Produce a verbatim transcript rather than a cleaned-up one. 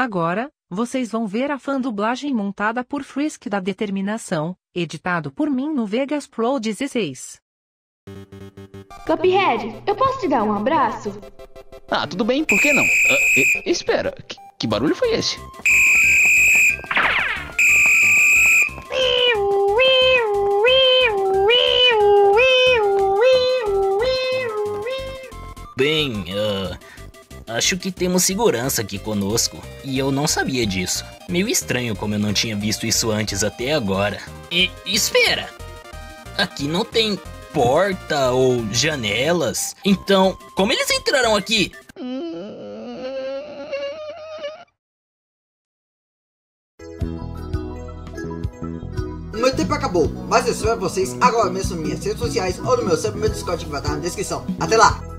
Agora, vocês vão ver a fan-dublagem montada por Frisk da Determinação, editado por mim no Vegas Pro dezesseis. Cuphead, eu posso te dar um abraço? Ah, tudo bem, por que não? Ah, e, espera, que, que barulho foi esse? Bem, uh, acho que temos segurança aqui conosco, e eu não sabia disso. Meio estranho como eu não tinha visto isso antes até agora. E, espera! Aqui não tem porta ou janelas, então como eles entraram aqui? O meu tempo acabou, mas eu espero vocês agora mesmo nas minhas redes sociais ou no meu sub, meu Discord que vai estar na descrição. Até lá!